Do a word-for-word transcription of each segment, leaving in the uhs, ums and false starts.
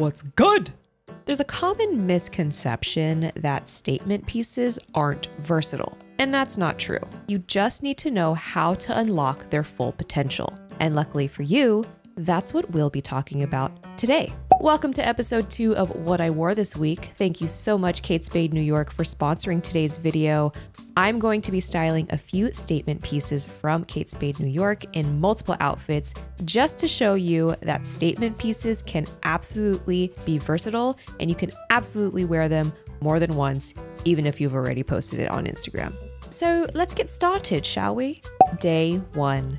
What's good? There's a common misconception that statement pieces aren't versatile, and that's not true. You just need to know how to unlock their full potential. And luckily for you, that's what we'll be talking about today. Welcome to episode two of What I Wore This Week. Thank you so much, Kate Spade New York, for sponsoring today's video. I'm going to be styling a few statement pieces from Kate Spade New York in multiple outfits just to show you that statement pieces can absolutely be versatile and you can absolutely wear them more than once, even if you've already posted it on Instagram. So let's get started, shall we? Day one.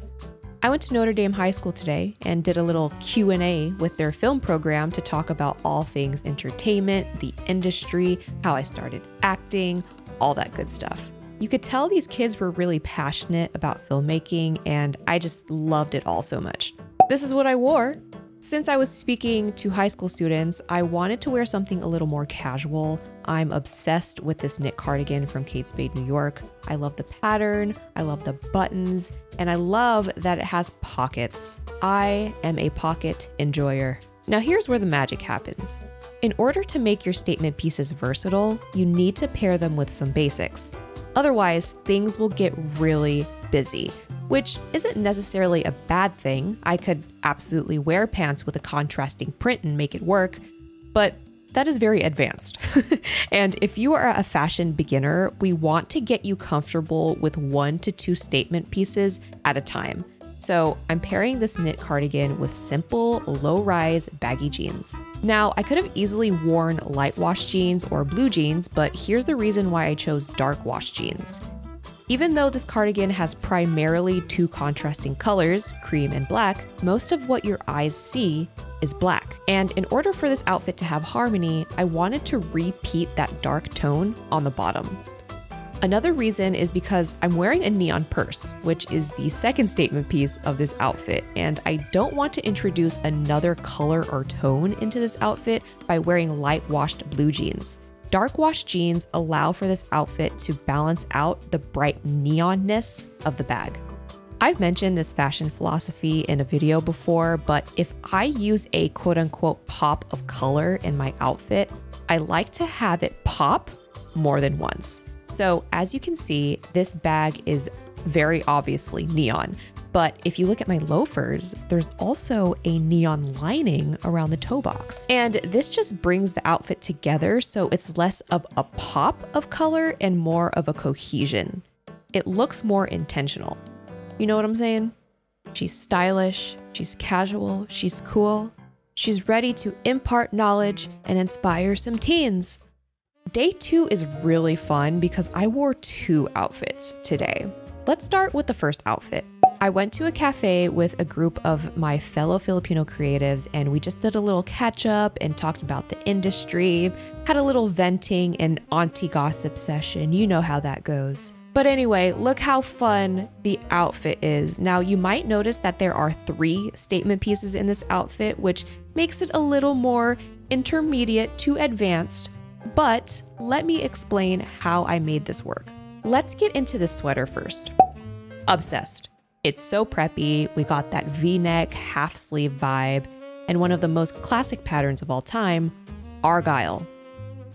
I went to Notre Dame High School today and did a little Q and A with their film program to talk about all things entertainment, the industry, how I started acting, all that good stuff. You could tell these kids were really passionate about filmmaking, and I just loved it all so much. This is what I wore. Since I was speaking to high school students, I wanted to wear something a little more casual. I'm obsessed with this knit cardigan from Kate Spade New York. I love the pattern, I love the buttons, and I love that it has pockets. I am a pocket enjoyer. Now here's where the magic happens. In order to make your statement pieces versatile, you need to pair them with some basics. Otherwise, things will get really busy, which isn't necessarily a bad thing. I could absolutely wear pants with a contrasting print and make it work, but that is very advanced. And if you are a fashion beginner, we want to get you comfortable with one to two statement pieces at a time. So I'm pairing this knit cardigan with simple low-rise baggy jeans. Now, I could have easily worn light wash jeans or blue jeans, but here's the reason why I chose dark wash jeans. Even though this cardigan has primarily two contrasting colors, cream and black, most of what your eyes see is black. And in order for this outfit to have harmony, I wanted to repeat that dark tone on the bottom. Another reason is because I'm wearing a neon purse, which is the second statement piece of this outfit, and I don't want to introduce another color or tone into this outfit by wearing light washed blue jeans. Dark wash jeans allow for this outfit to balance out the bright neonness of the bag. I've mentioned this fashion philosophy in a video before, but if I use a quote unquote pop of color in my outfit, I like to have it pop more than once. So as you can see, this bag is very obviously neon, but if you look at my loafers, there's also a neon lining around the toe box. And this just brings the outfit together, so it's less of a pop of color and more of a cohesion. It looks more intentional. You know what I'm saying? She's stylish, she's casual, she's cool. She's ready to impart knowledge and inspire some teens. Day two is really fun because I wore two outfits today. Let's start with the first outfit. I went to a cafe with a group of my fellow Filipino creatives, and we just did a little catch up and talked about the industry, had a little venting and auntie gossip session. You know how that goes. But anyway, look how fun the outfit is. Now, you might notice that there are three statement pieces in this outfit, which makes it a little more intermediate to advanced, but let me explain how I made this work. Let's get into the sweater first. Obsessed. It's so preppy. We got that V-neck, half sleeve vibe, and one of the most classic patterns of all time, Argyle.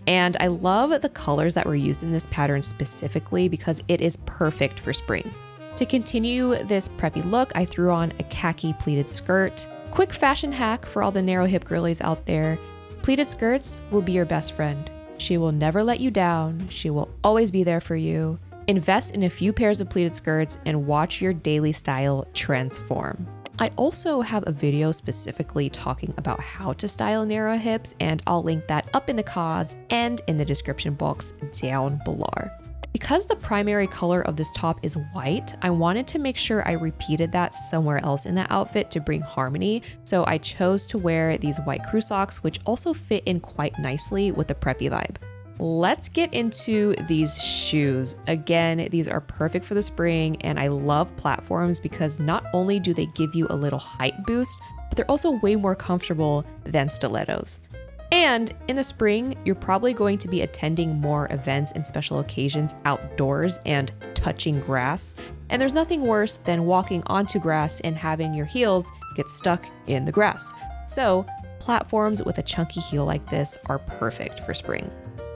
And I love the colors that were used in this pattern specifically because it is perfect for spring. To continue this preppy look, I threw on a khaki pleated skirt. Quick fashion hack for all the narrow hip girlies out there. Pleated skirts will be your best friend. She will never let you down. She will always be there for you. Invest in a few pairs of pleated skirts and watch your daily style transform. I also have a video specifically talking about how to style narrow hips, and I'll link that up in the cards and in the description box down below. Because the primary color of this top is white, I wanted to make sure I repeated that somewhere else in the outfit to bring harmony, so I chose to wear these white crew socks, which also fit in quite nicely with the preppy vibe. Let's get into these shoes. Again, these are perfect for the spring, and I love platforms because not only do they give you a little height boost, but they're also way more comfortable than stilettos. And in the spring, you're probably going to be attending more events and special occasions outdoors and touching grass. And there's nothing worse than walking onto grass and having your heels get stuck in the grass. So platforms with a chunky heel like this are perfect for spring.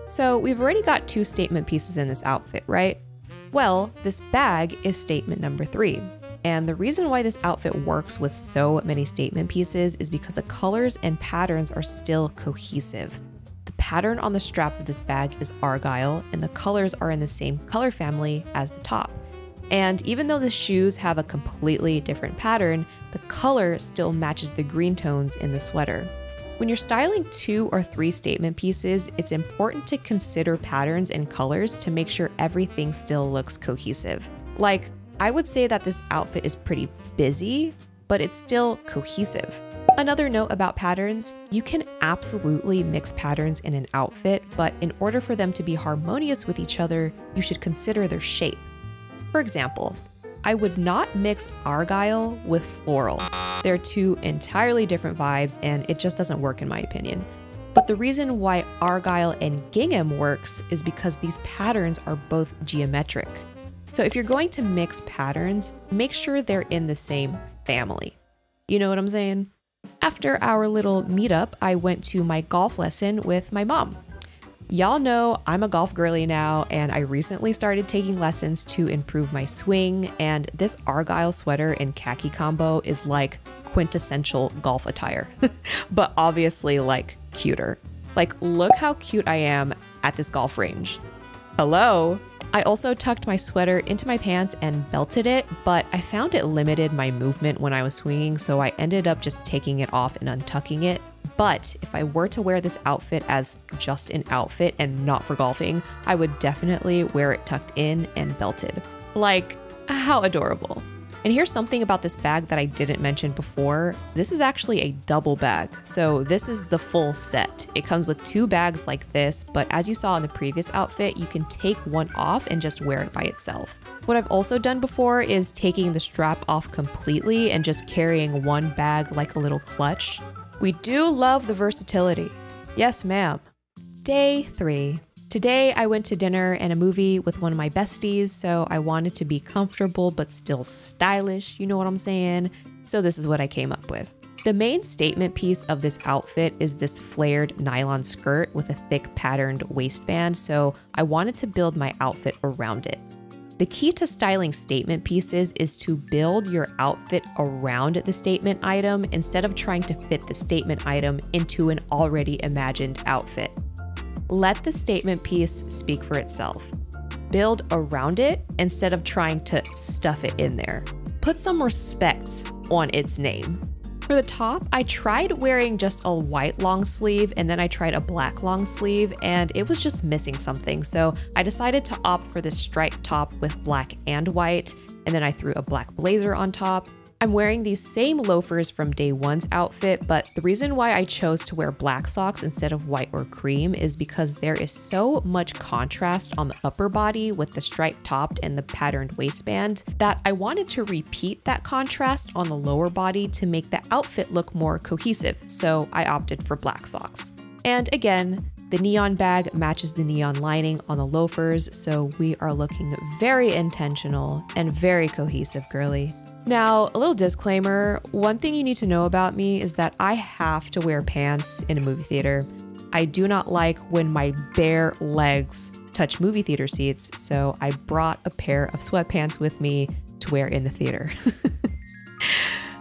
So we've already got two statement pieces in this outfit, right? Well, this bag is statement number three. And the reason why this outfit works with so many statement pieces is because the colors and patterns are still cohesive. The pattern on the strap of this bag is argyle, and the colors are in the same color family as the top. And even though the shoes have a completely different pattern, the color still matches the green tones in the sweater. When you're styling two or three statement pieces, it's important to consider patterns and colors to make sure everything still looks cohesive. Like, I would say that this outfit is pretty busy, but it's still cohesive. Another note about patterns, you can absolutely mix patterns in an outfit, but in order for them to be harmonious with each other, you should consider their shape. For example, I would not mix argyle with floral. They're two entirely different vibes, and it just doesn't work in my opinion. But the reason why argyle and gingham works is because these patterns are both geometric. So if you're going to mix patterns, make sure they're in the same family. You know what I'm saying? After our little meetup, I went to my golf lesson with my mom. Y'all know I'm a golf girly now, and I recently started taking lessons to improve my swing, and this argyle sweater and khaki combo is like quintessential golf attire, but obviously like cuter. Like, look how cute I am at this golf range. Hello? I also tucked my sweater into my pants and belted it, but I found it limited my movement when I was swinging, so I ended up just taking it off and untucking it. But if I were to wear this outfit as just an outfit and not for golfing, I would definitely wear it tucked in and belted. Like, how adorable. And here's something about this bag that I didn't mention before. This is actually a double bag. So this is the full set. It comes with two bags like this, but as you saw in the previous outfit, you can take one off and just wear it by itself. What I've also done before is taking the strap off completely and just carrying one bag like a little clutch. We do love the versatility. Yes, ma'am. Day three. Today, I went to dinner and a movie with one of my besties, so I wanted to be comfortable but still stylish, you know what I'm saying? So this is what I came up with. The main statement piece of this outfit is this flared nylon skirt with a thick patterned waistband, so I wanted to build my outfit around it. The key to styling statement pieces is to build your outfit around the statement item instead of trying to fit the statement item into an already imagined outfit. Let the statement piece speak for itself. Build around it instead of trying to stuff it in there. Put some respect on its name. For the top, I tried wearing just a white long sleeve and then I tried a black long sleeve and it was just missing something. So I decided to opt for this striped top with black and white, and then I threw a black blazer on top. I'm wearing these same loafers from day one's outfit, but the reason why I chose to wear black socks instead of white or cream is because there is so much contrast on the upper body with the striped top and the patterned waistband that I wanted to repeat that contrast on the lower body to make the outfit look more cohesive, so I opted for black socks. And again, the neon bag matches the neon lining on the loafers, so we are looking very intentional and very cohesive, girly. Now, a little disclaimer, one thing you need to know about me is that I have to wear pants in a movie theater. I do not like when my bare legs touch movie theater seats, so I brought a pair of sweatpants with me to wear in the theater.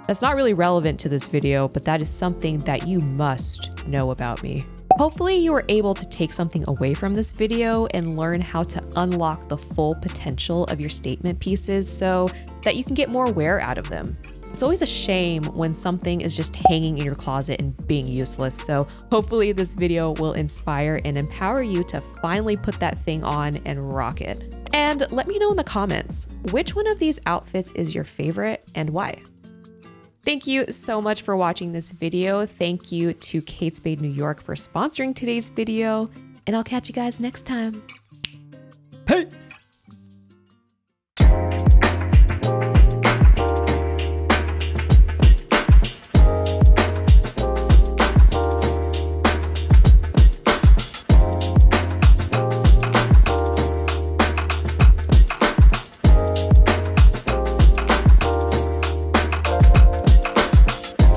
That's not really relevant to this video, but that is something that you must know about me. Hopefully you were able to take something away from this video and learn how to unlock the full potential of your statement pieces so that you can get more wear out of them. It's always a shame when something is just hanging in your closet and being useless, so hopefully this video will inspire and empower you to finally put that thing on and rock it. And let me know in the comments, which one of these outfits is your favorite and why? Thank you so much for watching this video. Thank you to Kate Spade New York for sponsoring today's video, and I'll catch you guys next time. Peace!